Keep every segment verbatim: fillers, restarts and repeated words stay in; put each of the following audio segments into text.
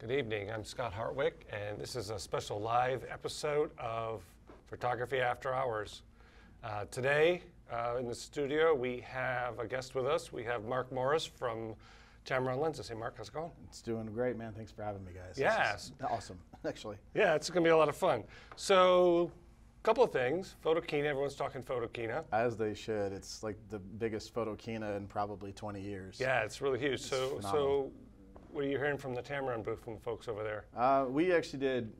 Good evening, I'm Scott Hartwick, and this is a special live episode of Photography After Hours. Uh, today, uh, in the studio, we have a guest with us. We have Mark Morris from Tamron Lenses. Hey, Mark, how's it going? It's doing great, man. Thanks for having me, guys. Yes. Yeah. Awesome, actually. Yeah, it's going to be a lot of fun. So, a couple of things. Photokina, everyone's talking Photokina. As they should. It's like the biggest Photokina in probably twenty years. Yeah, it's really huge. It's so. Phenomenal. So. What are you hearing from the Tamron booth from the folks over there? Uh, we actually did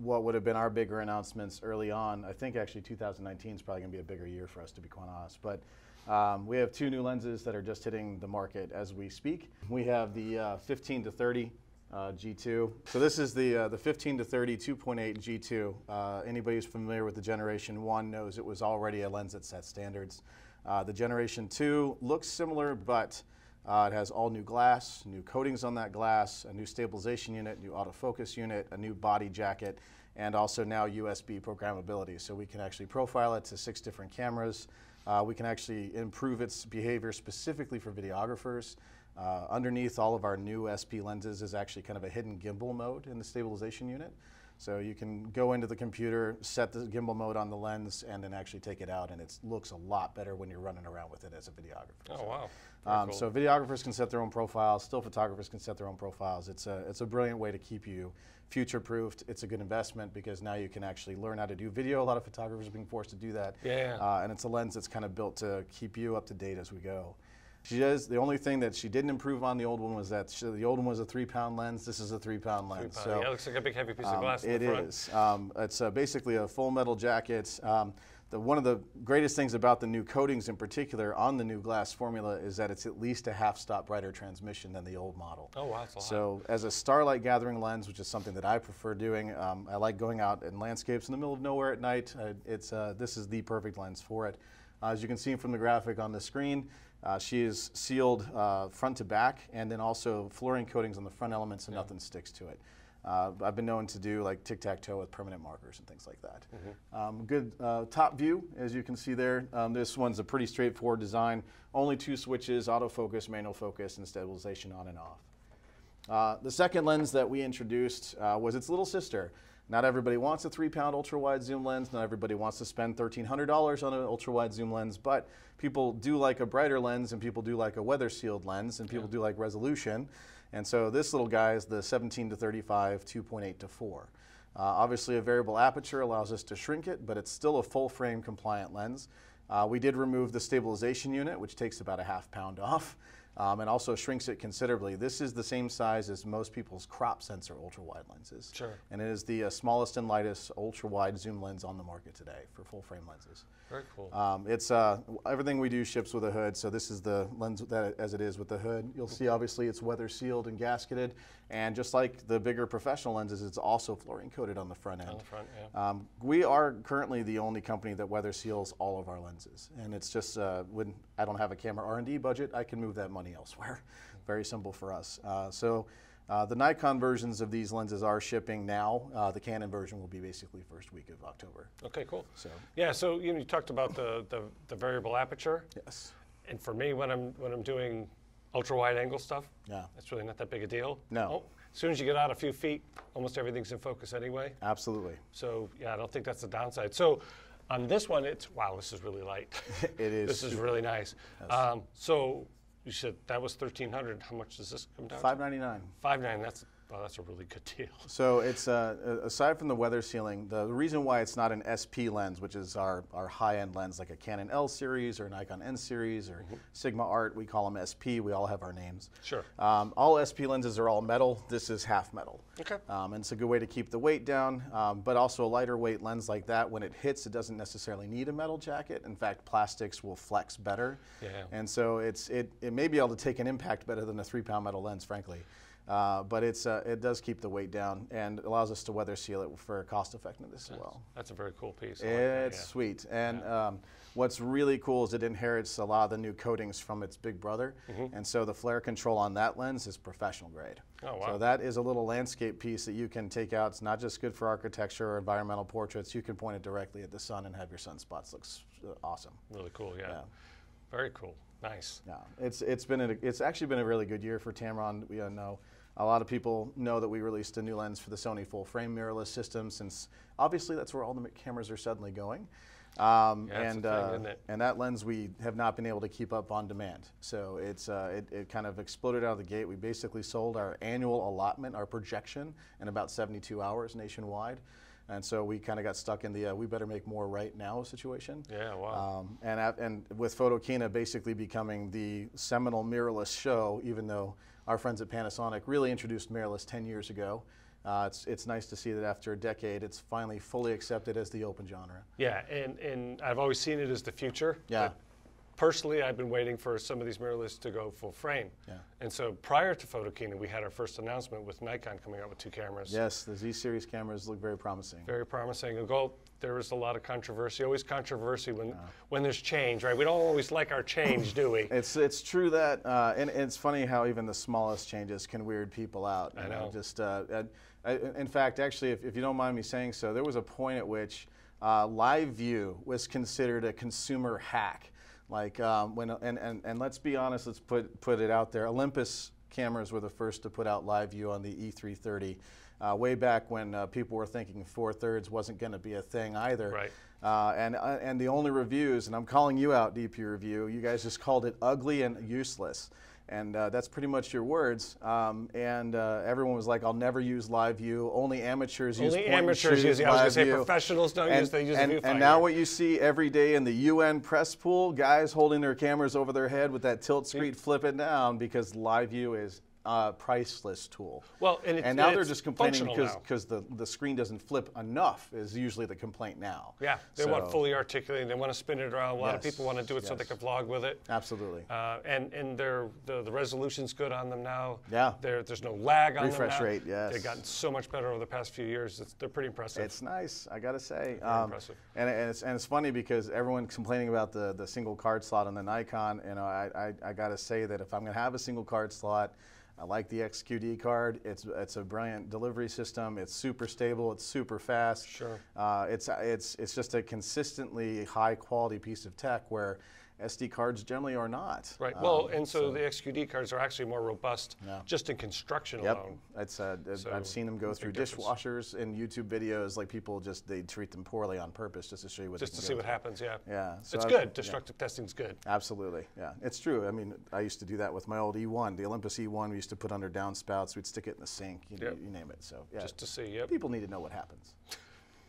what would have been our bigger announcements early on. I think actually two thousand nineteen is probably going to be a bigger year for us, to be quite honest. But um, we have two new lenses that are just hitting the market as we speak. We have the uh, fifteen to thirty uh, G two. So this is the uh, the fifteen to thirty two point eight G two. Uh, anybody who's familiar with the Generation one knows it was already a lens that set standards. Uh, the Generation two looks similar, but Uh, it has all new glass, new coatings on that glass, a new stabilization unit, new autofocus unit, a new body jacket, and also now U S B programmability. So we can actually profile it to six different cameras. Uh, we can actually improve its behavior specifically for videographers. Uh, underneath all of our new S P lenses is actually kind of a hidden gimbal mode in the stabilization unit. So you can go into the computer, set the gimbal mode on the lens, and then actually take it out, and it looks a lot better when you're running around with it as a videographer. Oh, wow. Um, cool. So videographers can set their own profiles, still photographers can set their own profiles. It's a, it's a brilliant way to keep you future-proofed. It's a good investment because now you can actually learn how to do video. A lot of photographers are being forced to do that. Yeah. Uh, and it's a lens that's kind of built to keep you up to date as we go. She does, the only thing that she didn't improve on the old one was that she, the old one was a three-pound lens. This is a three-pound lens. Three pound. So, yeah, it looks like a big, heavy piece um, of glass in it the front. It is. Um, it's uh, basically a full metal jacket. Um, the, one of the greatest things about the new coatings in particular on the new glass formula is that it's at least a half-stop brighter transmission than the old model. Oh, wow, that's a lot. So as a starlight gathering lens, which is something that I prefer doing, um, I like going out in landscapes in the middle of nowhere at night. Uh, it's, uh, this is the perfect lens for it. Uh, as you can see from the graphic on the screen, Uh, she is sealed uh, front to back, and then also fluorine coatings on the front element so yeah. nothing sticks to it. Uh, I've been known to do like tic-tac-toe with permanent markers and things like that. Mm-hmm. um, good uh, top view, as you can see there. Um, this one's a pretty straightforward design. Only two switches, autofocus, manual focus, and stabilization on and off. Uh, the second lens that we introduced uh, was its little sister. Not everybody wants a three-pound ultra-wide zoom lens. Not everybody wants to spend thirteen hundred dollars on an ultra-wide zoom lens, but people do like a brighter lens, and people do like a weather-sealed lens, and people yeah. do like resolution. And so this little guy is the seventeen to thirty-five, two point eight to four. Uh, obviously, a variable aperture allows us to shrink it, but it's still a full-frame compliant lens. Uh, we did remove the stabilization unit, which takes about a half pound off, um, and also shrinks it considerably. This is the same size as most people's crop sensor ultra-wide lenses. Sure. And it is the uh, smallest and lightest ultra-wide zoom lens on the market today for full-frame lenses. Very cool. Um, it's, uh, everything we do ships with a hood, so this is the lens that, as it is with the hood. You'll see, obviously, it's weather-sealed and gasketed, and just like the bigger professional lenses, it's also fluorine-coated on the front end. On the front, yeah. Um, we are currently the only company that weather-seals all of our lenses. And it's just uh, when I don't have a camera R and D budget, I can move that money elsewhere. Very simple for us. Uh, so uh, the Nikon versions of these lenses are shipping now. Uh, the Canon version will be basically first week of October. Okay, cool. So yeah, so you know, you talked about the, the the variable aperture. Yes. And for me, when I'm when I'm doing ultra wide angle stuff, yeah, that's really not that big a deal. No. Oh, as soon as you get out a few feet, almost everything's in focus anyway. Absolutely. So yeah, I don't think that's the downside. So. On this one, it's, wow, this is really light. It is. This is really nice. Yes. Um, so you said that was thirteen hundred dollars. How much does this come down to? five ninety-nine. five ninety-nine. That's, well, that's a really good deal. So it's, uh, aside from the weather sealing, the reason why it's not an S P lens, which is our, our high-end lens, like a Canon L series or an Nikon N series or mm-hmm. Sigma Art, we call them S P. We all have our names. Sure. Um, all S P lenses are all metal. This is half metal. Okay. Um, and it's a good way to keep the weight down, um, but also a lighter weight lens like that, when it hits, it doesn't necessarily need a metal jacket. In fact, plastics will flex better. Yeah. And so it's, it, it may be able to take an impact better than a three-pound metal lens, frankly. Uh, but it's, uh, it does keep the weight down and allows us to weather seal it for cost effectiveness as well. That's a very cool piece. I like that, it's yeah. sweet. And yeah. um, what's really cool is it inherits a lot of the new coatings from its big brother. Mm-hmm. And so the flare control on that lens is professional grade. Oh, wow. So that is a little landscape piece that you can take out. It's not just good for architecture or environmental portraits. You can point it directly at the sun and have your sunspots look awesome. Really cool, yeah. yeah. Very cool. Nice. Yeah. It's, it's, been a, it's actually been a really good year for Tamron. We uh, know. A lot of people know that we released a new lens for the Sony full-frame mirrorless system, since obviously that's where all the cameras are suddenly going. Um, yeah, and, that's a thing, uh, isn't it? And that lens we have not been able to keep up on demand. So it's, uh, it, it kind of exploded out of the gate. We basically sold our annual allotment, our projection, in about seventy-two hours nationwide. And so we kind of got stuck in the uh, we better make more right now situation. Yeah, wow. Um, and, at, and with Photokina basically becoming the seminal mirrorless show, even though our friends at Panasonic really introduced mirrorless ten years ago, uh, it's, it's nice to see that after a decade, it's finally fully accepted as the open genre. Yeah, and, and I've always seen it as the future. Yeah. Like, personally, I've been waiting for some of these mirrorless to go full frame. Yeah. And so prior to Photokina, we had our first announcement with Nikon coming out with two cameras. Yes, the Z series cameras look very promising. Very promising. There was a lot of controversy, always controversy when, yeah. when there's change, right? We don't always like our change, do we? It's, it's true that, uh, and, and it's funny how even the smallest changes can weird people out. I know. know? Just, uh, I, in fact, actually, if, if you don't mind me saying so, there was a point at which uh, live view was considered a consumer hack. Like um, when and, and and let's be honest, let's put put it out there. Olympus cameras were the first to put out live view on the E three thirty, uh, way back when uh, people were thinking four thirds wasn't going to be a thing either. Right. Uh, and uh, and the only reviews, and I'm calling you out, D P Review. You guys just called it ugly and useless, and uh, that's pretty much your words. Um, and uh, everyone was like, "I'll never use live view. Only amateurs use live view. Only amateurs use. I was going to say view. Professionals don't and, use. They use and, viewfinder." And now what you see every day in the U N press pool, guys holding their cameras over their head with that tilt screen, yeah. flip it down, because live view is a priceless tool. Well, and, it's, and now and they're just complaining because because the the screen doesn't flip enough is usually the complaint now. Yeah, they so. want fully articulated. They want to spin it around. A lot yes. of people want to do it yes. so they can vlog with it. Absolutely. Uh, and and they're, the the resolution's good on them now. Yeah. They're, there's no lag on refresh them now. rate. Yes. They've gotten so much better over the past few years. It's, they're pretty impressive. It's nice. I gotta say. Um, impressive. And and it's and it's funny because everyone's complaining about the the single card slot on the Nikon. You know, I I, I gotta say that if I'm gonna have a single card slot, I like the X Q D card. It's it's a brilliant delivery system. It's super stable. It's super fast. Sure. Uh, it's it's it's just a consistently high quality piece of tech where S D cards generally are not. Right. Um, well, and so, so the X Q D cards are actually more robust, yeah. just in construction yep. alone. It's uh, so I've seen them go through dishwashers in YouTube videos. Like people just they treat them poorly on purpose just to show you what. Just to see what happens. Yeah. Yeah. So it's I've, good. Destructive yeah. testing's good. Absolutely. Yeah. It's true. I mean, I used to do that with my old E one, the Olympus E one. We used to put under downspouts. We'd stick it in the sink. You, yep. you name it. So yeah. Just to see. Yep. People need to know what happens.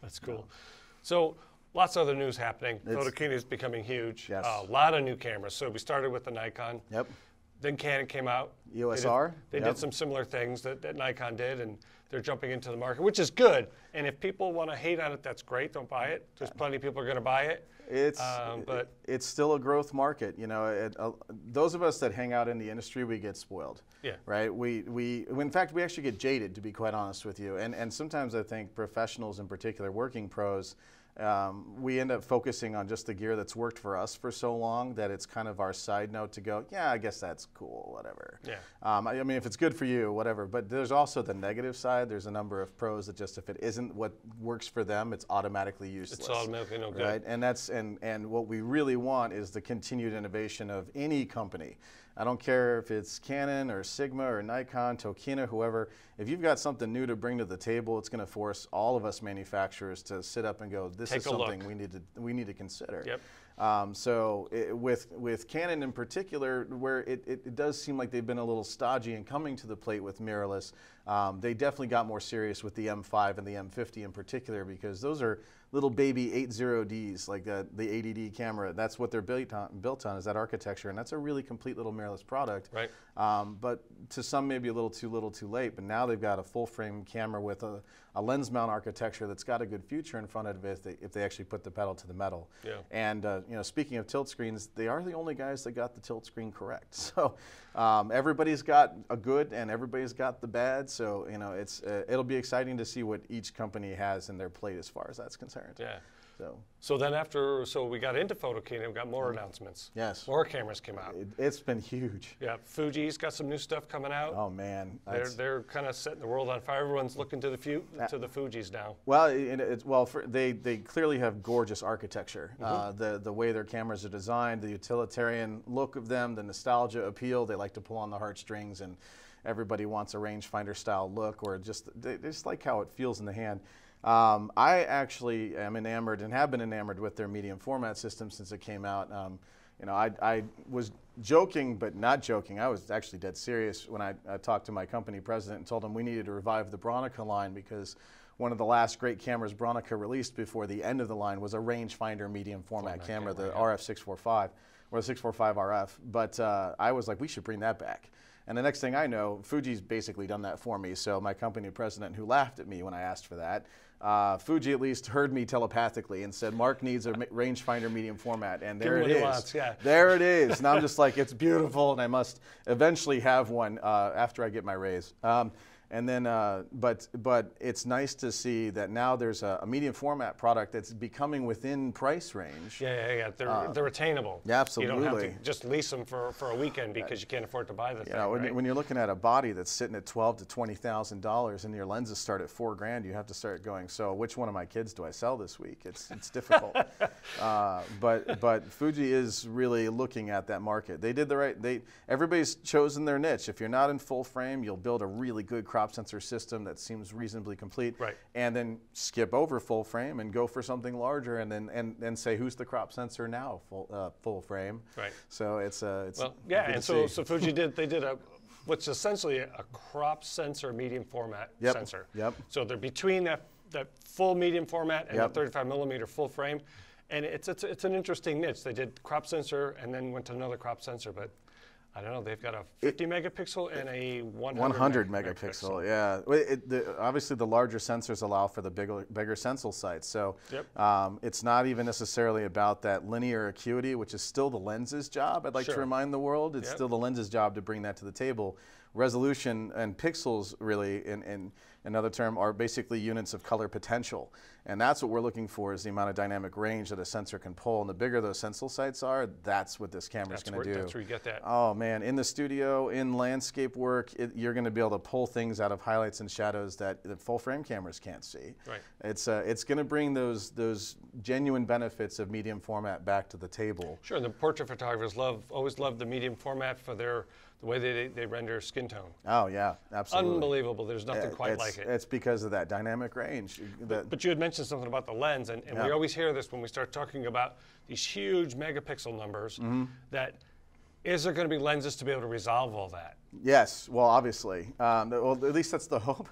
That's cool. Yeah. So. Lots of other news happening. Photokina is becoming huge. Yes. Uh, a lot of new cameras. So we started with the Nikon. Yep. Then Canon came out. E O S R. They, did, they yep. did some similar things that, that Nikon did, and they're jumping into the market, which is good. And if people want to hate on it, that's great. Don't buy it. There's plenty of people are going to buy it. It's um, but it, it's still a growth market. You know, it, uh, those of us that hang out in the industry, we get spoiled. Yeah. Right. We we in fact we actually get jaded, to be quite honest with you. And and sometimes I think professionals, in particular, working pros. Um, we end up focusing on just the gear that's worked for us for so long that it's kind of our side note to go, yeah, I guess that's cool, whatever. Yeah. Um, I, I mean, if it's good for you, whatever. But there's also the negative side. There's a number of pros that just if it isn't what works for them, it's automatically useless. It's automatically no good. Right? And that's and and what we really want is the continued innovation of any company. I don't care if it's Canon or Sigma or Nikon, Tokina, whoever. If you've got something new to bring to the table, it's going to force all of us manufacturers to sit up and go, this Take is something look. we need to we need to consider. Yep. Um, so it, with with Canon in particular, where it, it, it does seem like they've been a little stodgy in coming to the plate with mirrorless, um, they definitely got more serious with the M five and the M fifty in particular, because those are little baby eighty Ds, like the, the eighty D camera. That's what they're built on, built on is that architecture, and that's a really complete little mirrorless product. Right. Um, but to some, maybe a little too little too late, but now they've got a full-frame camera with a, a lens mount architecture that's got a good future in front of it if they, if they actually put the pedal to the metal. Yeah. And uh, you know, speaking of tilt screens, they are the only guys that got the tilt screen correct. So um, everybody's got a good and everybody's got the bad. So you know, it's uh, it'll be exciting to see what each company has in their plate as far as that's concerned. Yeah. So. so then after, so we got into Photokina, we got more announcements. Yes. More cameras came out. It, it's been huge. Yeah, Fuji's got some new stuff coming out. Oh man. They're, they're kind of setting the world on fire. Everyone's looking to the few, to the Fujis now. Well, it, it, well for, they, they clearly have gorgeous architecture. Mm-hmm. uh, the, the way their cameras are designed, the utilitarian look of them, the nostalgia appeal, they like to pull on the heartstrings and everybody wants a rangefinder style look, or just they just like how it feels in the hand. Um, I actually am enamored and have been enamored with their medium format system since it came out. Um, you know, I, I was joking, but not joking. I was actually dead serious when I, I talked to my company president and told him we needed to revive the Bronica line, because one of the last great cameras Bronica released before the end of the line was a rangefinder medium format camera, the R F six forty-five, or the six forty-five R F. But uh, I was like, we should bring that back. And the next thing I know, Fuji's basically done that for me. So my company president, who laughed at me when I asked for that, uh, Fuji at least heard me telepathically and said, Mark needs a rangefinder medium format. And there it is. Yeah. There it is. And I'm just like, it's beautiful. And I must eventually have one uh, after I get my raise. Um, and then, uh, but, but it's nice to see that now there's a, a medium format product that's becoming within price range. Yeah, yeah, yeah. They're, uh, they're attainable. Yeah, absolutely. You don't have to just lease them for, for a weekend because you can't afford to buy the thing. Know, Right? When you're looking at a body that's sitting at twelve to twenty thousand dollars, and your lenses start at four grand, you have to start going, so which one of my kids do I sell this week? It's it's difficult. uh, but but Fuji is really looking at that market. They did the right. They everybody's chosen their niche. If you're not in full frame, you'll build a really good crop sensor system that seems reasonably complete. Right. And then skip over full frame and go for something larger, and then and then say, who's the crop sensor now? Full uh, full frame. Right. So it's uh it's well, yeah. And so see. so Fuji did they did a what's essentially a crop sensor medium format yep. sensor. Yep. So they're between that that full medium format and yep. the thirty-five millimeter full frame, and it's, it's it's an interesting niche. They did crop sensor and then went to another crop sensor, but I don't know. They've got a fifty megapixel and a one hundred megapixel. Yeah. It, the, obviously, the larger sensors allow for the bigger, bigger sensor sites. So yep. um, it's not even necessarily about that linear acuity, which is still the lens's job. I'd like sure. to remind the world, it's yep. still the lens's job to bring that to the table. Resolution and pixels, really, in, in another term, are basically units of color potential. And that's what we're looking for, is the amount of dynamic range that a sensor can pull. And the bigger those sensor sites are, that's what this camera's going to do. That's where you get that. Oh, man. In the studio, in landscape work, it, you're going to be able to pull things out of highlights and shadows that the full-frame cameras can't see. Right. It's, uh, it's going to bring those, those genuine benefits of medium format back to the table. Sure. And the portrait photographers love always love the medium format for their... the way they, they render skin tone. Oh, yeah, absolutely. Unbelievable. There's nothing quite it's, like it. It's because of that dynamic range. But, but you had mentioned something about the lens, and, and yeah. we always hear this when we start talking about these huge megapixel numbers, mm-hmm. that is there going to be lenses to be able to resolve all that? Yes, well, obviously. Um, well, at least that's the hope.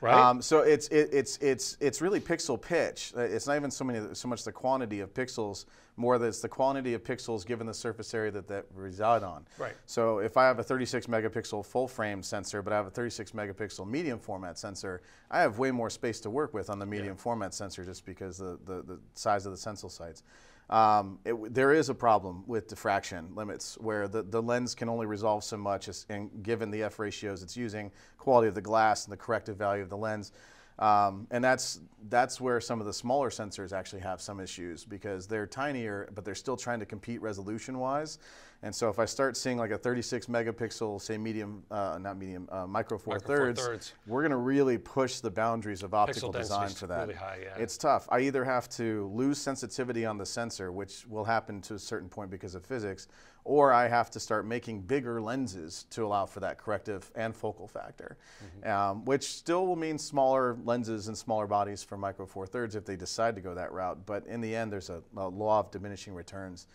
Right. Um, so it's it, it's it's it's really pixel pitch. It's not even so many so much the quantity of pixels, more that it's the quantity of pixels given the surface area that that reside on. Right. So if I have a thirty-six megapixel full frame sensor, but I have a thirty-six megapixel medium format sensor, I have way more space to work with on the medium yeah. format sensor, just because the the, the size of the sensor sites. Um, it, there is a problem with diffraction limits, where the, the lens can only resolve so much, as, and given the F ratios it's using, quality of the glass, and the corrective value of the lens. Um, and that's, that's where some of the smaller sensors actually have some issues, because they're tinier, but they're still trying to compete resolution-wise. And so if I start seeing like a thirty-six megapixel, say medium, uh, not medium, uh, micro four thirds, we're going to really push the boundaries of optical design for that. Really high, yeah. It's tough. I either have to lose sensitivity on the sensor, which will happen to a certain point because of physics, or I have to start making bigger lenses to allow for that corrective and focal factor, mm-hmm. um, which still will mean smaller lenses and smaller bodies for micro four thirds if they decide to go that route. But in the end, there's a, a law of diminishing returns.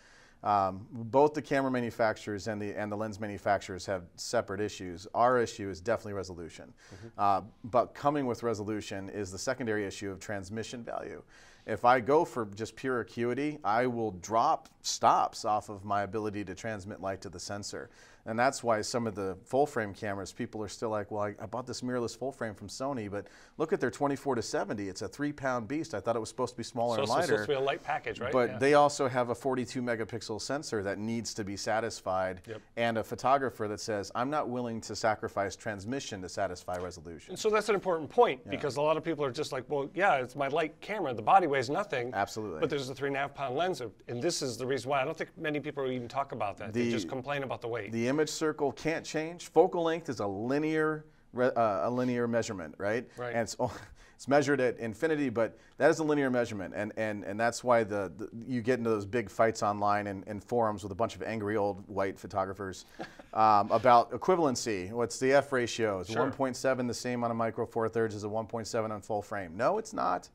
Um, both the camera manufacturers and the and the lens manufacturers have separate issues. Our issue is definitely resolution, mm-hmm. uh, but coming with resolution is the secondary issue of transmission value. If I go for just pure acuity, I will drop stops off of my ability to transmit light to the sensor. And that's why some of the full frame cameras, people are still like, well, I, I bought this mirrorless full frame from Sony, but look at their twenty-four to seventy. It's a three pound beast. I thought it was supposed to be smaller so, and lighter. So it's supposed to be a light package, right? But yeah. they also have a forty-two megapixel sensor that needs to be satisfied, yep. and a photographer that says, I'm not willing to sacrifice transmission to satisfy resolution. And so that's an important point, yeah. because a lot of people are just like, well, yeah, it's my light camera. The body weighs nothing. Absolutely. But there's a three and a half pound lens, and this is the reason why I don't think many people even talk about that. The, they just complain about the weight. The image circle can't change. Focal length is a linear re, uh, a linear measurement, right? Right. And it's, it's measured at infinity, but that is a linear measurement, and and and that's why the, the you get into those big fights online and, and forums with a bunch of angry old white photographers um, about equivalency. What's the F ratio? Is sure. one point seven the same on a Micro Four Thirds as a one point seven on full frame? No, it's not.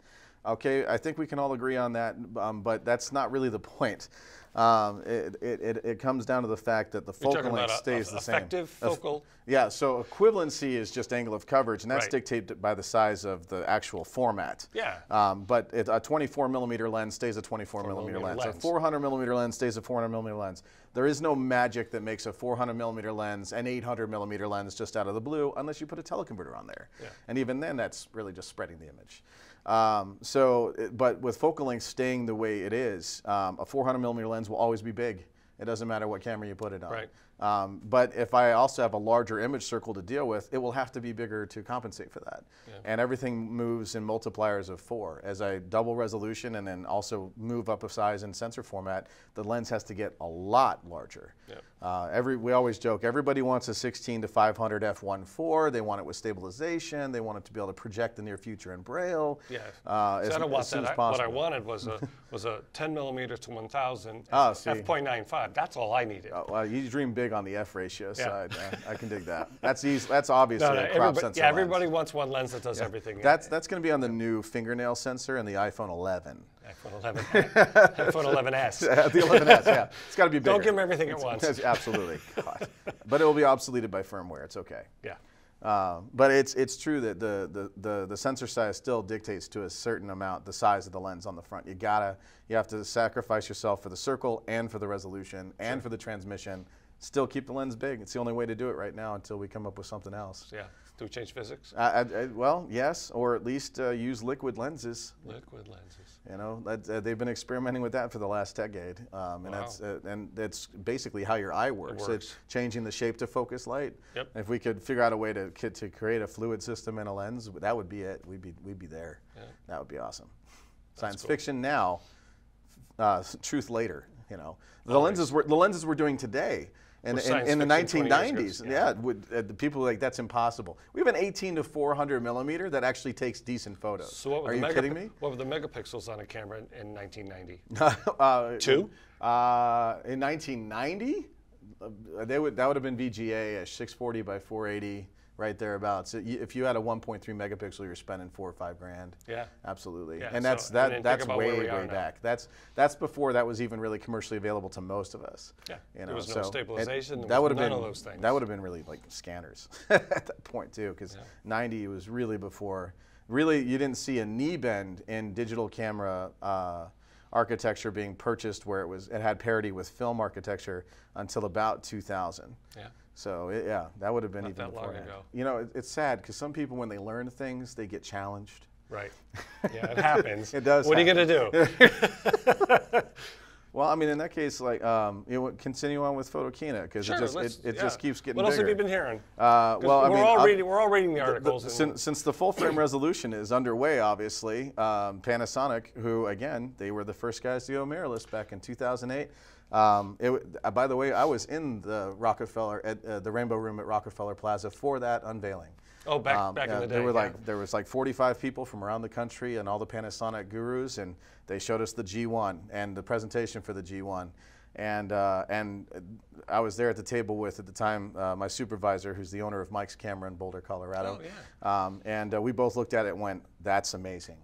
Okay, I think we can all agree on that, um, but that's not really the point. Um, it, it, it comes down to the fact that the focal length stays a, a, the same. Effective focal. Yeah, so equivalency is just angle of coverage, and that's right. dictated by the size of the actual format. Yeah. Um, but it, a twenty-four millimeter lens stays a twenty-four millimeter lens. lens. A four hundred millimeter lens stays a four hundred millimeter lens. There is no magic that makes a four hundred millimeter lens and eight hundred millimeter lens just out of the blue, unless you put a teleconverter on there. Yeah. And even then, that's really just spreading the image. Um, so, but with focal length staying the way it is, um, a four hundred millimeter lens will always be big. It doesn't matter what camera you put it on. Right. Um, but if I also have a larger image circle to deal with, it will have to be bigger to compensate for that. Yeah. And everything moves in multipliers of four. As I double resolution and then also move up a size in sensor format, the lens has to get a lot larger. Yeah. Uh, every, we always joke, everybody wants a sixteen to five hundred f one point four. They want it with stabilization. They want it to be able to project the near future in Braille. Yeah. Uh, so as, I don't want as soon that. As possible. I, what I wanted was a, was a ten millimeter to one thousand oh, f point nine five. That's all I needed. Uh, well, you dream big on the F ratio side. Yeah. I, I can dig that. That's easy. That's obviously no, no, a crop sensor. Yeah, everybody lens. wants one lens that does yeah. everything. That's that's going to be on the new fingernail sensor and the iPhone eleven. iPhone eleven. iPhone eleven S. Yeah, the eleven S. Yeah, it's got to be bigger. Don't give them everything at once. Absolutely. God. But it will be obsoleted by firmware. It's okay. Yeah. Um, but it's it's true that the, the the the sensor size still dictates to a certain amount the size of the lens on the front. You gotta you have to sacrifice yourself for the circle and for the resolution and sure. for the transmission. Still keep the lens big. It's the only way to do it right now until we come up with something else. Yeah. Do we change physics? Uh, I, I, well, yes, or at least uh, use liquid lenses. Liquid lenses. You know, that, uh, they've been experimenting with that for the last decade, um, and wow. that's uh, and that's basically how your eye works. It works. It's changing the shape to focus light. Yep. If we could figure out a way to to create a fluid system in a lens, that would be it. We'd be we'd be there. Yeah. That would be awesome. That's Science cool. fiction now, uh, truth later. You know, the Always. lenses we're the lenses we're doing today. And in, in the nineteen nineties, yeah, yeah would, uh, the people were like, that's impossible. We have an eighteen to four hundred millimeter that actually takes decent photos. So what were Are you kidding me? What were the megapixels on a camera in, in nineteen ninety? uh, Two? Uh, in nineteen ninety, uh, they would, that would have been V G A at six forty by four eighty, right thereabouts. So if you had a one point three megapixel, you're spending four or five grand. Yeah, absolutely. Yeah, and that's so, that. And that's way way back. Now. That's that's before that was even really commercially available to most of us. Yeah, you know, there was so no stabilization. It, that would have been none of those things. That would have been really like scanners at that point too, because yeah. ninety was really before. Really, you didn't see a knee bend in digital camera uh, architecture being purchased where it was. It had parity with film architecture until about two thousand. Yeah. So it, yeah, that would have been Not even that long ago. You know, it, it's sad because some people, when they learn things, they get challenged. Right. Yeah, it happens. It does. What happen. Are you gonna do? Well, I mean, in that case, like, um, you know, continue on with Photokina because sure, it just it, it yeah. just keeps getting. What else bigger. have you been hearing? Uh, well, I we're mean, all reading we're all reading the articles. The, the, since, since the full frame resolution is underway, obviously, um, Panasonic, who again, they were the first guys to go mirrorless back in two thousand eight. Um, it, uh, by the way, I was in the Rockefeller, at, uh, the Rainbow Room at Rockefeller Plaza for that unveiling. Oh, back, um, back yeah, in the day. There were yeah. like there was like forty-five people from around the country and all the Panasonic gurus, and they showed us the G one and the presentation for the G one, and uh, and I was there at the table with at the time uh, my supervisor, who's the owner of Mike's Camera in Boulder, Colorado. Oh, yeah. um, and uh, we both looked at it and went, "That's amazing."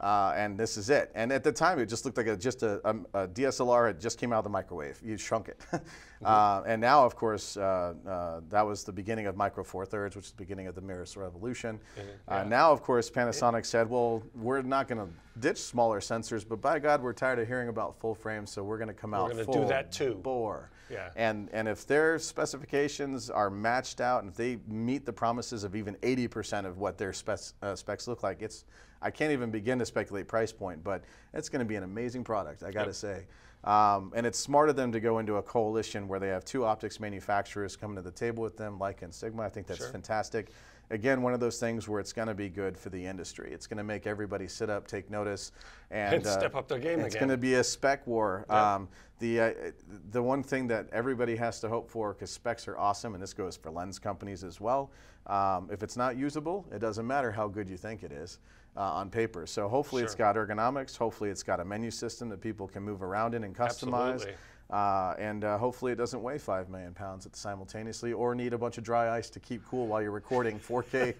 Uh, and this is it. And at the time, it just looked like a, just a, a, a D S L R had just came out of the microwave. You shrunk it. mm-hmm. uh, and now, of course, uh, uh, that was the beginning of Micro Four Thirds, which is the beginning of the mirrorless revolution. Mm-hmm. yeah. uh, now, of course, Panasonic it, said, well, we're not going to ditch smaller sensors, but by God, we're tired of hearing about full frame, so we're going to come we're out gonna full do that too. bore. Yeah. And, and if their specifications are matched out and if they meet the promises of even eighty percent of what their specs, uh, specs look like, it's I can't even begin to speculate price point, but it's going to be an amazing product, I got to yep. say. Um, and it's smart of them to go into a coalition where they have two optics manufacturers coming to the table with them, Leica and Sigma. I think that's sure. fantastic. again, one of those things where it's going to be good for the industry. It's going to make everybody sit up, take notice, and, and uh, step up their game again. It's going to be a spec war. Yeah. Um, the, uh, the one thing that everybody has to hope for, because specs are awesome, and this goes for lens companies as well, um, if it's not usable, it doesn't matter how good you think it is. Uh, on paper. So hopefully sure. it's got ergonomics, hopefully it's got a menu system that people can move around in and customize. Uh, and uh, hopefully it doesn't weigh five million pounds simultaneously or need a bunch of dry ice to keep cool while you're recording four K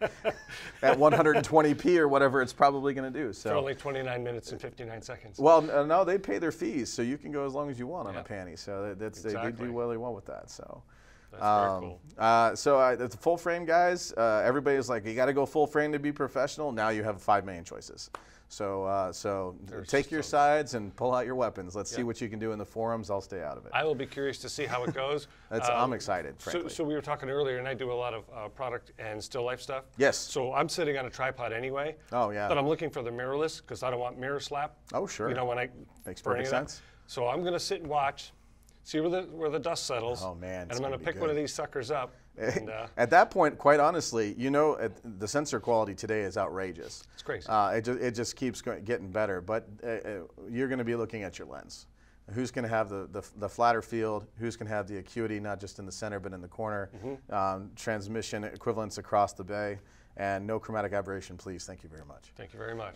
at one twenty p or whatever it's probably going to do. So for only twenty-nine minutes and fifty-nine seconds. Well, uh, no, they pay their fees, so you can go as long as you want on yeah. a panty. So that, that's, exactly. they, they do really well with that. So. That's um, very cool. Uh, so uh, the full frame guys, uh, everybody's like, you got to go full frame to be professional. Now you have five million choices. So, uh, so There's take your sides and pull out your weapons. Let's yep. see what you can do in the forums. I'll stay out of it. I will be curious to see how it goes. That's, um, I'm excited, frankly. So, so we were talking earlier, and I do a lot of uh, product and still life stuff. Yes. So I'm sitting on a tripod anyway. Oh, yeah. But I'm looking for the mirrorless because I don't want mirror slap. Oh, sure. You know, when I Makes perfect sense. Up. So I'm going to sit and watch. See where the, where the dust settles. Oh, man. And I'm going to pick good. one of these suckers up. And, uh, at that point, quite honestly, you know, uh, the sensor quality today is outrageous. It's crazy. Uh, it, ju it just keeps going, getting better. But uh, you're going to be looking at your lens. Who's going to have the, the, the flatter field? Who's going to have the acuity, not just in the center, but in the corner? Mm-hmm. um, transmission equivalence across the bay. And no chromatic aberration, please. Thank you very much. Thank you very much.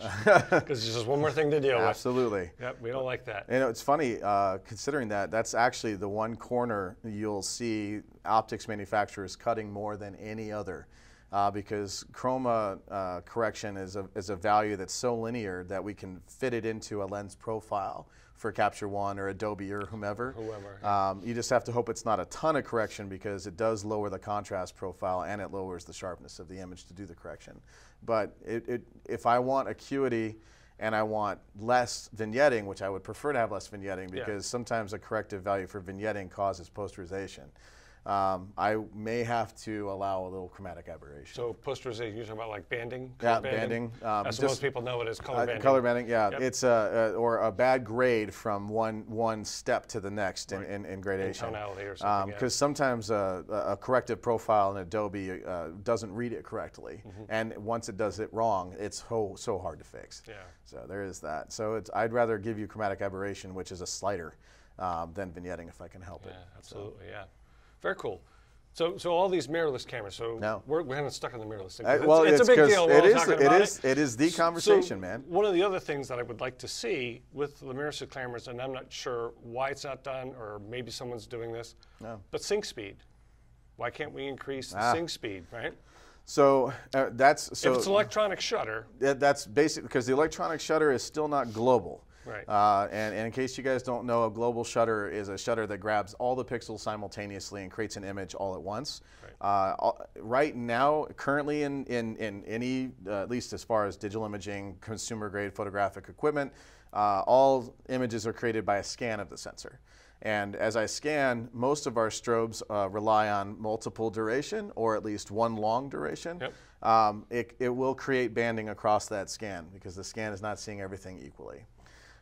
Because it's just one more thing to deal Absolutely. with. Absolutely. Yep, we don't like that. You know, it's funny, uh, considering that, that's actually the one corner you'll see optics manufacturers cutting more than any other. Uh, because chroma uh, correction is a, is a value that's so linear that we can fit it into a lens profile for Capture One or Adobe or whomever. Whoever. Um, you just have to hope it's not a ton of correction, because it does lower the contrast profile and it lowers the sharpness of the image to do the correction. But it, it, if I want acuity and I want less vignetting, which I would prefer to have less vignetting, because yeah. sometimes a corrective value for vignetting causes posterization. Um, I may have to allow a little chromatic aberration. So posterization, you're talking about like banding? Yeah, banding. banding. Um, That's what most people know it as, color uh, banding. Color banding, yeah. Yep. It's a, a, or a bad grade from one, one step to the next in, right. in, in gradation. In tonality or something. Because um, yeah. sometimes a, a corrective profile in Adobe uh, doesn't read it correctly. Mm-hmm. And once it does it wrong, it's ho so hard to fix. Yeah. So there is that. So it's, I'd rather give you chromatic aberration, which is a slider, um, than vignetting if I can help yeah, it. Absolutely, so. yeah. Very cool. So, so all these mirrorless cameras. So no. we're kind of stuck on the mirrorless thing. It's, well, it's, it's a big deal. It is. It is. It. it is the conversation, so, man. One of the other things that I would like to see with the mirrorless cameras, and I'm not sure why it's not done, or maybe someone's doing this. No. But sync speed. Why can't we increase ah. the sync speed, right? So uh, that's so. If it's electronic shutter. That, that's basic, because the electronic shutter is still not global. Right. Uh, and, and in case you guys don't know, a global shutter is a shutter that grabs all the pixels simultaneously and creates an image all at once. Right, uh, all, right now, currently in, in, in any, uh, at least as far as digital imaging, consumer-grade photographic equipment, uh, all images are created by a scan of the sensor. And as I scan, most of our strobes uh, rely on multiple duration, or at least one long duration. Yep. Um, it, it will create banding across that scan, because the scan is not seeing everything equally.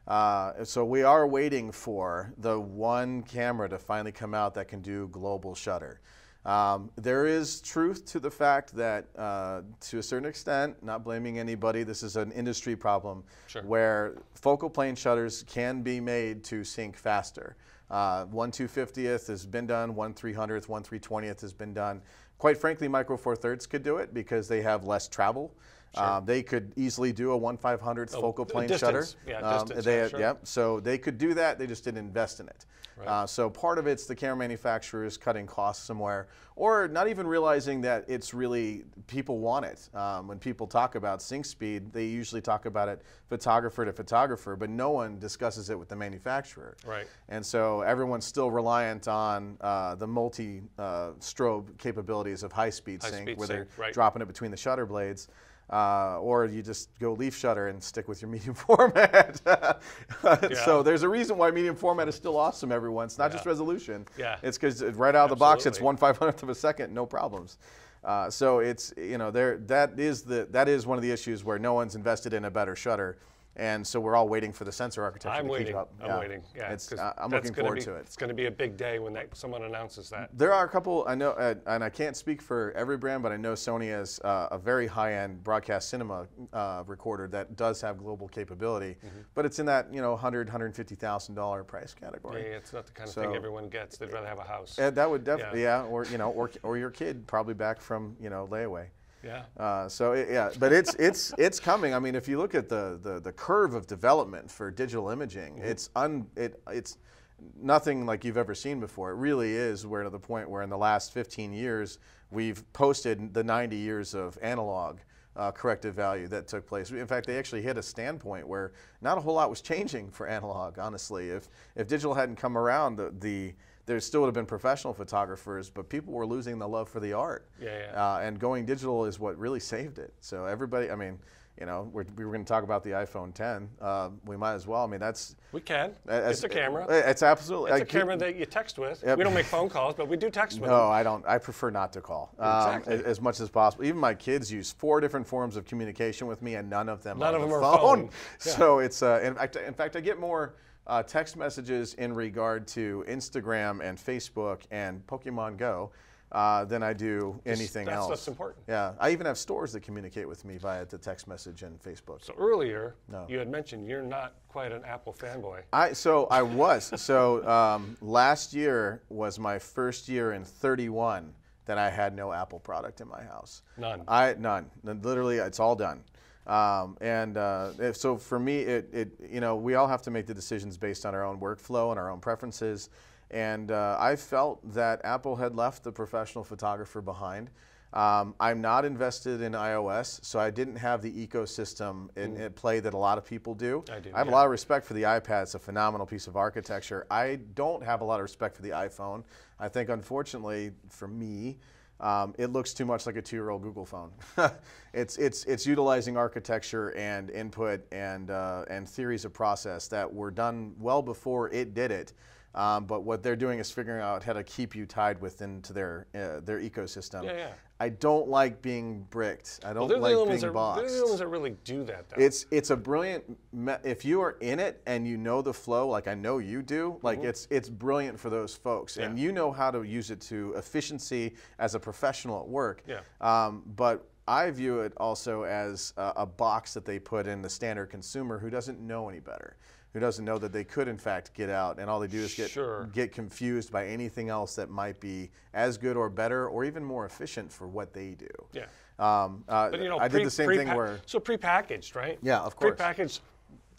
Uh, so we are waiting for the one camera to finally come out that can do global shutter. Um, there is truth to the fact that, uh, to a certain extent, not blaming anybody, this is an industry problem, sure. where focal plane shutters can be made to sync faster. Uh, one two fiftieth has been done, one three hundredth, one three twentieth has been done. Quite frankly, Micro Four Thirds could do it because they have less travel. Sure. Um, they could easily do a one five hundredth oh, focal plane distance. shutter. Yeah, um, distance, they, yeah, sure. yeah, so they could do that. They just didn't invest in it. Right. Uh, so part of it's the camera manufacturers cutting costs somewhere, or not even realizing that it's really people want it. Um, when people talk about sync speed, they usually talk about it photographer to photographer, but no one discusses it with the manufacturer. Right. And so everyone's still reliant on uh, the multi uh, strobe capabilities of high speed high sync, speed where sync. they're right. dropping it between the shutter blades. Uh, or you just go leaf shutter and stick with your medium format. yeah. So there's a reason why medium format is still awesome, everyone. It's not yeah. just resolution. Yeah. It's because right out of Absolutely. the box, it's one five hundredth of a second, no problems. Uh, so it's, you know, there that is the that is one of the issues where no one's invested in a better shutter. And so we're all waiting for the sensor architecture I'm to waiting. keep up. I'm yeah. waiting. Yeah, it's, uh, I'm looking forward be, to it. It's going to be a big day when that, someone announces that. There are a couple, I know, uh, and I can't speak for every brand, but I know Sony has uh, a very high-end broadcast cinema uh, recorder that does have global capability, mm-hmm. but it's in that you know one hundred, one hundred fifty thousand dollar price category. Yeah, yeah, it's not the kind of so, thing everyone gets. They'd rather have a house. Uh, that would definitely, yeah. yeah, or you know, or or your kid probably back from you know layaway. Yeah. Uh, so it, yeah, but it's it's it's coming. I mean, if you look at the the, the curve of development for digital imaging, mm-hmm. it's un it it's nothing like you've ever seen before. It really is. We're to the point where in the last fifteen years we've posted the ninety years of analog uh, corrective value that took place. In fact, they actually hit a standpoint where not a whole lot was changing for analog. Honestly, if if digital hadn't come around, the, the there still would have been professional photographers, but people were losing the love for the art. Yeah, yeah. Uh, and going digital is what really saved it. So everybody, I mean, you know, we're, we were going to talk about the iPhone ten. Uh, we might as well. I mean, that's... We can. It's a camera. It's absolutely... It's a camera that you text with. Yep. We don't make phone calls, but we do text with. No, them. I don't. I prefer not to call. Exactly. Um, as much as possible. Even my kids use four different forms of communication with me, and none of them none are on of the them phone. Are phone. Yeah. So it's... Uh, in, fact, in fact, I get more... Uh, text messages in regard to Instagram and Facebook and Pokemon Go uh, than I do anything else. That's important. Yeah, I even have stores that communicate with me via the text message and Facebook. So earlier, no. you had mentioned you're not quite an Apple fanboy. I so I was. So um, last year was my first year in thirty-one that I had no Apple product in my house. None. I none. Literally, it's all done. Um, and uh, if, so for me, it, it you know we all have to make the decisions based on our own workflow and our own preferences. And uh, I felt that Apple had left the professional photographer behind. Um, I'm not invested in iOS, so I didn't have the ecosystem in, at play that a lot of people do. I do. I have yeah. a lot of respect for the iPad. It's a phenomenal piece of architecture. I don't have a lot of respect for the iPhone. I think, unfortunately, for me. Um, it looks too much like a two-year-old Google phone. it's it's it's utilizing architecture and input and uh, and theories of process that were done well before it did it. Um, but what they're doing is figuring out how to keep you tied within to their uh, their ecosystem. Yeah, yeah. I don't like being bricked. I don't well, like the being that, boxed. They're the only ones that really do that. Though. It's it's a brilliant. Me if you are in it and you know the flow, like I know you do, like mm-hmm. it's it's brilliant for those folks, yeah. and you know how to use it to efficiency as a professional at work. Yeah. Um, but. I view it also as a, a box that they put in the standard consumer who doesn't know any better, who doesn't know that they could in fact get out and all they do is get, sure. get confused by anything else that might be as good or better or even more efficient for what they do. Yeah. Um, uh, but you know, I pre, did the same thing where... So prepackaged, right? Yeah, of course. Prepackaged,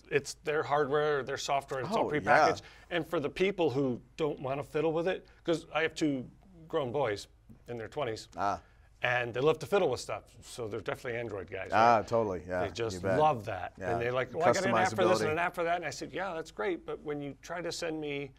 it's their hardware, their software, it's oh, all prepackaged. Yeah. And for the people who don't want to fiddle with it, because I have two grown boys in their twenties. Ah. And they love to fiddle with stuff, so they're definitely Android guys. Right? Ah, totally, yeah. They just love that. Yeah. And they're like, well, I got an app for this and an app for that. And I said, yeah, that's great, but when you try to send me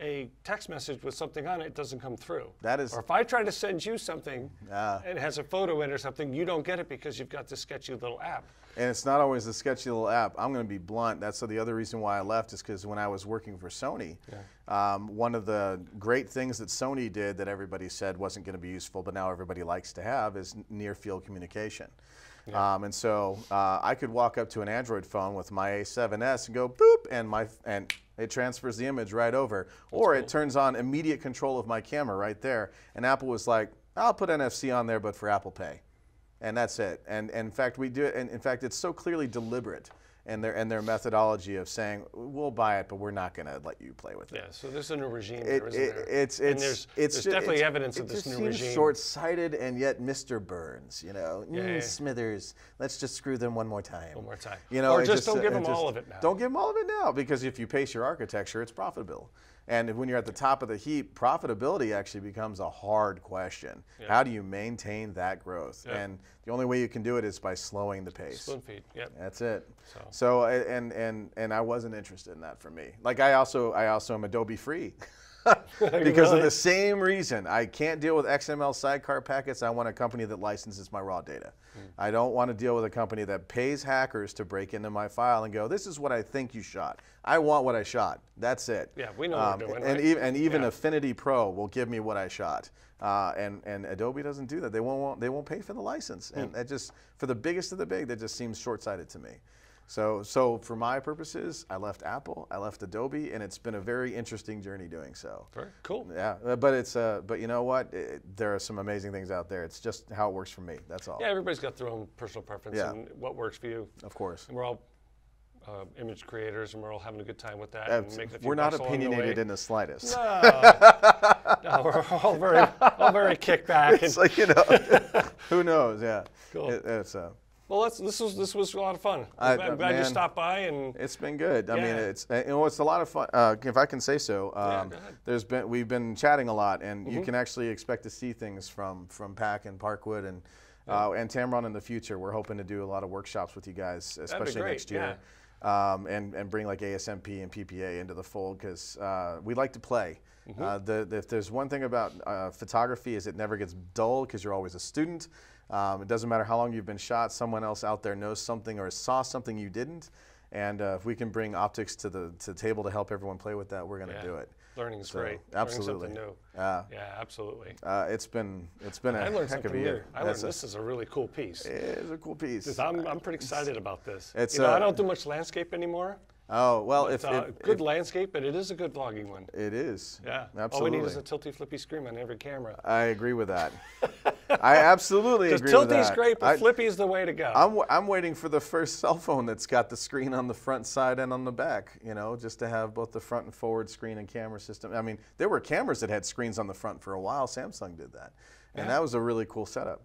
a text message with something on it, it doesn't come through. That is. Or if I try to send you something uh, and it has a photo in or something, you don't get it because you've got this sketchy little app. And it's not always the sketchy little app. I'm going to be blunt. That's the other reason why I left is because when I was working for Sony, yeah. um, one of the great things that Sony did that everybody said wasn't going to be useful, but now everybody likes to have is near-field communication. Yeah. Um, and so uh, I could walk up to an Android phone with my A seven S and go boop, and my and it transfers the image right over, or it turns on immediate control of my camera right there. And Apple was like, I'll put N F C on there, but for Apple Pay. And that's it. And, and in fact, we do. And in fact, it's so clearly deliberate, and their and their methodology of saying we'll buy it, but we're not going to let you play with it. Yeah. So there's a new regime. It, there, isn't it, there? It's it's and there's, it's there's definitely it's, evidence it of this new regime. It just seems short-sighted, and yet Mister Burns, you know, yeah, mm, yeah. Smithers, let's just screw them one more time. One more time. You know, or just, just don't uh, give them just, all of it now. Don't give them all of it now, because if you pace your architecture, it's profitable. And when you're at the top of the heap, profitability actually becomes a hard question. Yeah. How do you maintain that growth? Yeah. And the only way you can do it is by slowing the pace. Slow feed, yep. That's it. So, so and, and, and I wasn't interested in that for me. Like I also, I also am Adobe free. Because really? Of the same reason. I can't deal with X M L sidecar packets. I want a company that licenses my raw data. Mm. I don't want to deal with a company that pays hackers to break into my file and go, this is what I think you shot. I want what I shot. That's it. Yeah, we know um, what we're doing. And, right? and even yeah. Affinity Pro will give me what I shot. Uh, and, and Adobe doesn't do that. They won't, they won't pay for the license. Mm. And that just, for the biggest of the big, that just seems short-sighted to me. So, so for my purposes, I left Apple, I left Adobe, and it's been a very interesting journey doing so. Very cool. Yeah, but it's uh, but you know what? It, there are some amazing things out there. It's just how it works for me. That's all. Yeah, everybody's got their own personal preference yeah. and what works for you. Of course. And we're all uh, image creators, and we're all having a good time with that. And making a few we're not opinionated in the slightest. No, no, we're all very, all very kickback. It's like, you know, who knows? Yeah. Cool. It, it's uh, Well, that's, this was this was a lot of fun. I'm I, glad man, you stopped by, and it's been good. Yeah. I mean, it's you know, it's a lot of fun. Uh, if I can say so, um, yeah, there's been we've been chatting a lot, and mm-hmm. you can actually expect to see things from from Pack and Parkwood and yeah. uh, and Tamron in the future. We're hoping to do a lot of workshops with you guys, especially next year, yeah. um, and and bring like A S M P and P P A into the fold because uh, we like to play. Mm-hmm. uh, the, the, if there's one thing about uh, photography is it never gets dull because you're always a student. Um, it doesn't matter how long you've been shot, someone else out there knows something or saw something you didn't. And uh, if we can bring optics to the to the table to help everyone play with that, we're going to yeah. do it. Learning is so, great. Absolutely. Learning something new. Uh, yeah, absolutely. Uh, it's been it's been I a learned heck of a new. year. I That's learned a, this is a really cool piece. It's a cool piece. I'm, I'm pretty excited about this. It's you know, a, I don't do much landscape anymore. Oh, well, it's if, uh, if, good if, landscape, but it is a good vlogging one. It is. Yeah. Absolutely. All we need is a tilty flippy screen on every camera. I agree with that. I absolutely agree with that. Because tilty's great, but I, flippy's the way to go. I'm, I'm waiting for the first cell phone that's got the screen on the front side and on the back, you know, just to have both the front and forward screen and camera system. I mean, there were cameras that had screens on the front for a while. Samsung did that. And yeah. that was a really cool setup.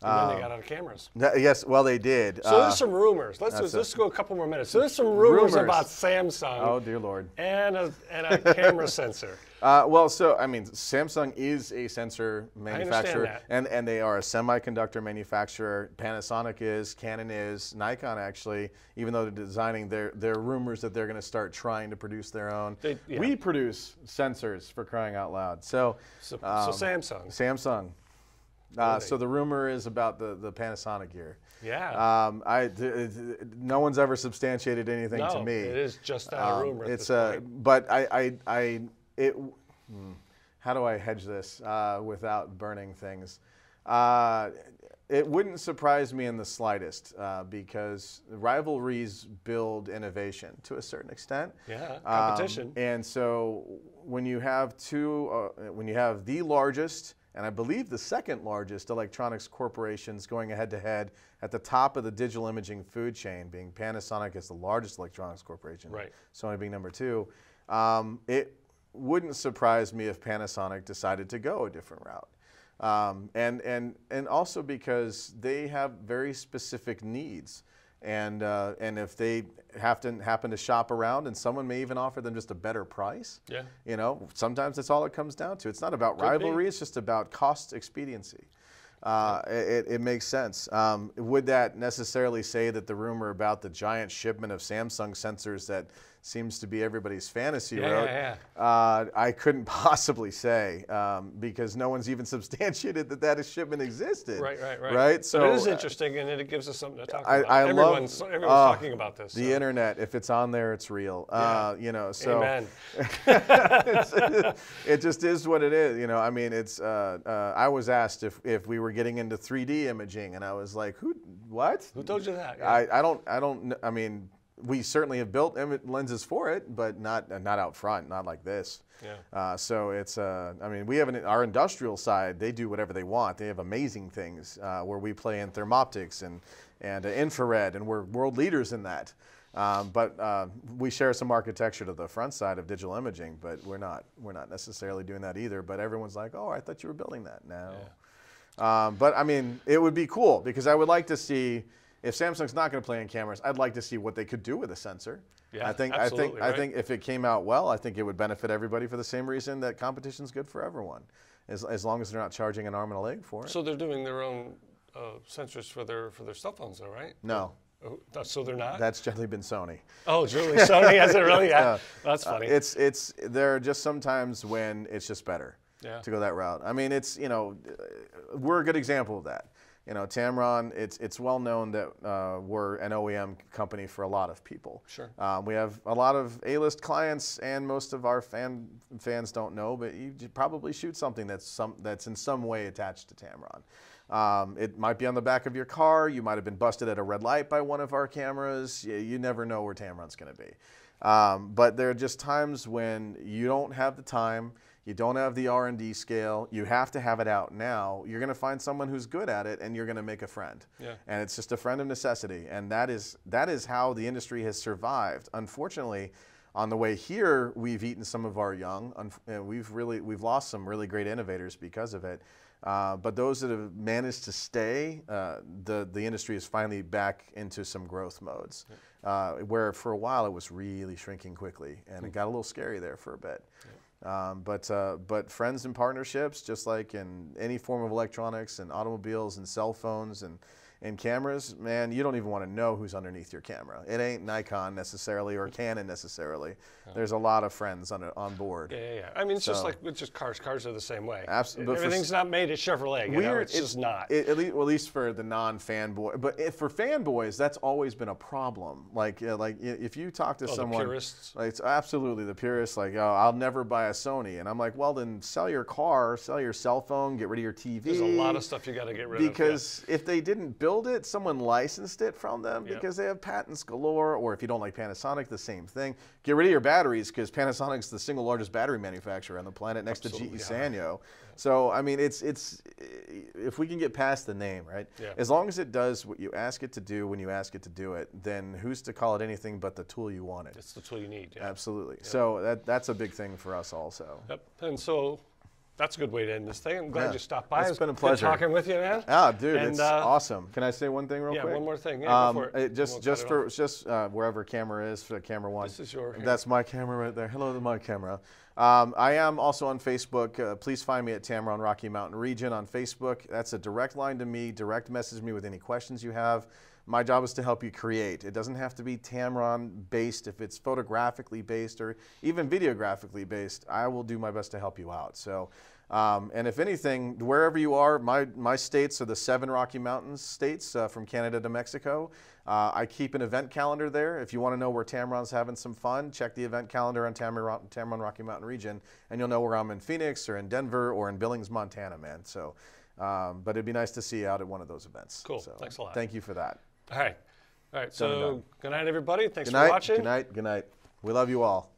And then they got out of cameras. Uh, yes, well they did. So there's uh, some rumors. Let's let's, let's go a couple more minutes. So there's some rumors, rumors. about Samsung. Oh dear Lord. And a and a camera sensor. Uh, well, so I mean, Samsung is a sensor manufacturer, I understand that. and and they are a semiconductor manufacturer. Panasonic is, Canon is, Nikon actually. Even though they're designing, there there are rumors that they're going to start trying to produce their own. They, yeah. We produce sensors for crying out loud. So so, um, so Samsung. Samsung. Uh, so the rumor is about the, the Panasonic gear. Yeah. Um, I, th th no one's ever substantiated anything no, to me. It is just that um, a rumor. It's at this a, point. But I, I, I it, hmm, how do I hedge this uh, without burning things? Uh, it wouldn't surprise me in the slightest uh, because rivalries build innovation to a certain extent. Yeah, competition. Um, and so when you have two, uh, when you have the largest, and I believe the second largest electronics corporations going head to head at the top of the digital imaging food chain, being Panasonic as the largest electronics corporation, right. Sony being number two. Um, it wouldn't surprise me if Panasonic decided to go a different route. Um, and, and, and also because they have very specific needs. And, uh, and if they have to happen to shop around and someone may even offer them just a better price, yeah. you know, sometimes that's all it comes down to. It's not about Could rivalry, be. It's just about cost expediency. Uh, yeah. it, it makes sense. Um, would that necessarily say that the rumor about the giant shipment of Samsung sensors that seems to be everybody's fantasy yeah, road, yeah, yeah. Uh, I couldn't possibly say um, because no one's even substantiated that that shipment existed. Right, right, right. Right. So but it is interesting, and it gives us something to talk I, about. I everyone's love, everyone's uh, talking about this. The so. internet, if it's on there, it's real. Yeah. Uh, you know, so Amen. It just is what it is. You know, I mean, it's. Uh, uh, I was asked if if we were getting into three D imaging, and I was like, who? What? Who told you that? Yeah. I I don't I don't I mean. We certainly have built lenses for it, but not not out front, not like this. Yeah. Uh, so it's, uh, I mean, we have an, our industrial side. They do whatever they want. They have amazing things uh, where we play in thermoptics and and uh, infrared, and we're world leaders in that. Um, but uh, we share some architecture to the front side of digital imaging, but we're not we're not necessarily doing that either. But everyone's like, oh, I thought you were building that now. Yeah. Um, but I mean, it would be cool because I would like to see. If Samsung's not going to play in cameras, I'd like to see what they could do with a sensor. Yeah, I think I think right. I think if it came out well, I think it would benefit everybody for the same reason that competition's good for everyone, as as long as they're not charging an arm and a leg for it. So they're doing their own uh, sensors for their for their cell phones, though, right? No. Oh, so they're not. That's generally been Sony. Oh, really? Sony has it really? Yeah, uh, that's funny. Uh, it's it's there are just sometimes when it's just better yeah. to go that route. I mean, it's you know, we're a good example of that. You know, Tamron, it's it's well known that uh, we're an O E M company for a lot of people. Sure. Um, we have a lot of A-list clients, and most of our fan fans don't know, but you probably shoot something that's some that's in some way attached to Tamron. Um, it might be on the back of your car. You might have been busted at a red light by one of our cameras. You, you never know where Tamron's going to be. Um, but there are just times when you don't have the time, you don't have the R and D scale, you have to have it out now. You're going to find someone who's good at it, and you're going to make a friend. Yeah. And it's just a friend of necessity. And that is, that is how the industry has survived. Unfortunately, on the way here, we've eaten some of our young. And we've really, we've lost some really great innovators because of it. Uh, but those that have managed to stay, uh, the, the industry is finally back into some growth modes, yeah. uh, where for a while it was really shrinking quickly, and mm-hmm. it got a little scary there for a bit. Yeah. Um, but, uh, but friends and partnerships, just like in any form of electronics and automobiles and cell phones and, and cameras, man, you don't even want to know who's underneath your camera. It ain't Nikon necessarily or Canon necessarily. Oh. There's a lot of friends on, on board. Yeah, yeah, yeah. I mean, it's so, just like, it's just cars. Cars are the same way. Absolutely. Everything's for, not made at Chevrolet, you know? It's it, just not. It, at, least, well, at least for the non-fanboy. But if for fanboys, that's always been a problem. Like, uh, like if you talk to oh, someone. The purists. Like, it's absolutely the purists, like, oh, I'll never buy a Sony. And I'm like, well, then sell your car, sell your cell phone, get rid of your T V. There's a lot of stuff you got to get rid because of. Because yeah. if they didn't build it, someone licensed it from them yep. because they have patents galore. Or if you don't like Panasonic, the same thing. Get rid of your batteries because Panasonic's the single largest battery manufacturer on the planet next Absolutely. to G E yeah. Sanyo. So, I mean, it's, it's, if we can get past the name, right? Yeah. As long as it does what you ask it to do when you ask it to do it, then who's to call it anything but the tool you wanted? It's the tool you need. Yeah. Absolutely. Yeah. So that, that's a big thing for us also. Yep. And so... That's a good way to end this thing. I'm glad yeah. you stopped by. It's, it's been a pleasure good talking with you, man. Ah, dude, and, it's uh, awesome. Can I say one thing real yeah, quick? Yeah, one more thing. Yeah, um, go for it. It just, we'll just for, it just uh, wherever camera is for camera one. This is your. Camera. That's my camera right there. Hello to my camera. Um, I am also on Facebook. Uh, please find me at Tamron Rocky Mountain Region on Facebook. That's a direct line to me. Direct message me with any questions you have. My job is to help you create. It doesn't have to be Tamron based. If it's photographically based or even videographically based, I will do my best to help you out. So, um, and if anything, wherever you are, my, my states are the seven Rocky Mountain states uh, from Canada to Mexico. Uh, I keep an event calendar there. If you want to know where Tamron's having some fun, check the event calendar on Tamron, Tamron Rocky Mountain Region, and you'll know where I'm in Phoenix or in Denver or in Billings, Montana, man. So, um, but it'd be nice to see you out at one of those events. Cool, so, thanks a lot. Thank you for that. All right. All right. So, good night, everybody. Thanks for watching. Good night. Good night. We love you all.